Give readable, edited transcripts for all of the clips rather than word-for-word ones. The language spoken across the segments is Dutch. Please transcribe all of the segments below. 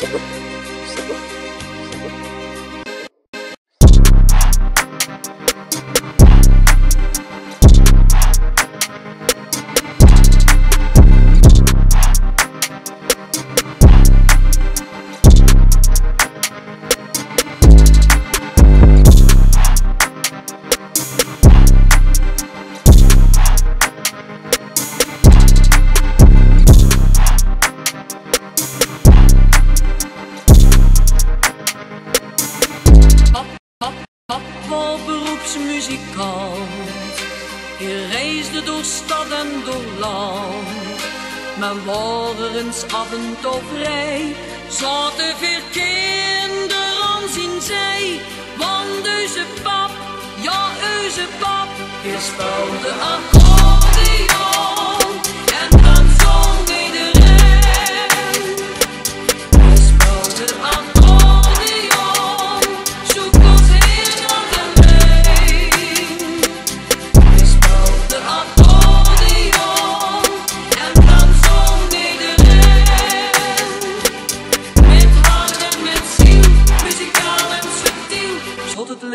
Muzikant. Je reisde door stad en door land, maar morgens af en toe vrij zaten veel kinderen zien zij, want onze pap is speelde accordeon.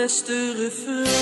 It's the refrain.